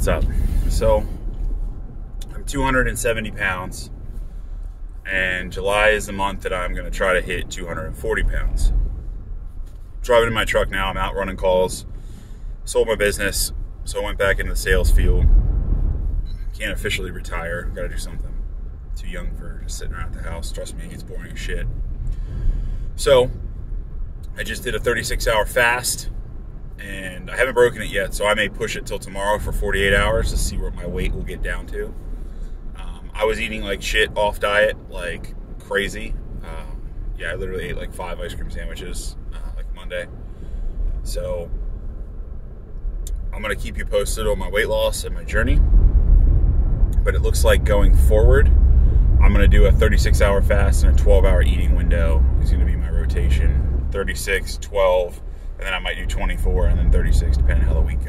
what's up? So I'm 270 pounds, and July is the month that I'm going to try to hit 240 pounds. Driving in my truck now, I'm out running calls. Sold my business, so I went back into the sales field. Can't officially retire. Got to do something. Too young for just sitting around at the house. Trust me, it gets boring as shit. So I just did a 36-hour fast, and I haven't broken it yet, so I may push it till tomorrow for 48 hours to see what my weight will get down to. I was eating like shit off diet, like crazy. Yeah, I literally ate like 5 ice cream sandwiches like Monday. So I'm going to keep you posted on my weight loss and my journey. But it looks like going forward, I'm going to do a 36-hour fast and a 12-hour eating window is going to be my rotation. 36, 12, and then I might do 24 and then 36, depending on how the week